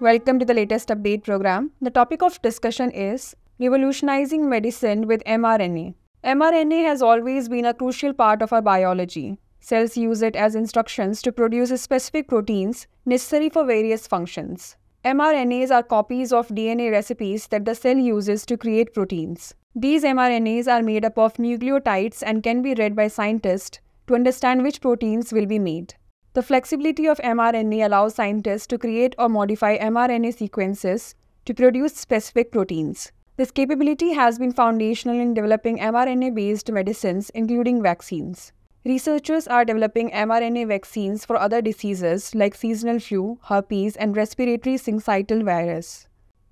Welcome to the latest update program. The topic of discussion is revolutionizing medicine with mRNA. mRNA has always been a crucial part of our biology. Cells use it as instructions to produce specific proteins necessary for various functions. mRNAs are copies of DNA recipes that the cell uses to create proteins. These mRNAs are made up of nucleotides and can be read by scientists to understand which proteins will be made. The flexibility of mRNA allows scientists to create or modify mRNA sequences to produce specific proteins. This capability has been foundational in developing mRNA-based medicines, including vaccines. Researchers are developing mRNA vaccines for other diseases like seasonal flu, herpes, and respiratory syncytial virus.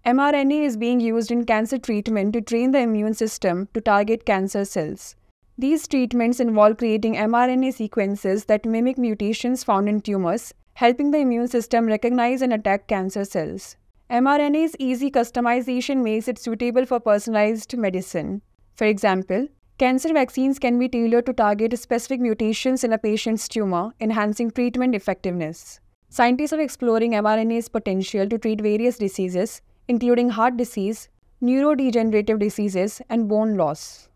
mRNA is being used in cancer treatment to train the immune system to target cancer cells. These treatments involve creating mRNA sequences that mimic mutations found in tumors, helping the immune system recognize and attack cancer cells. mRNA's easy customization makes it suitable for personalized medicine. For example, cancer vaccines can be tailored to target specific mutations in a patient's tumor, enhancing treatment effectiveness. Scientists are exploring mRNA's potential to treat various diseases, including heart disease, neurodegenerative diseases, and bone loss.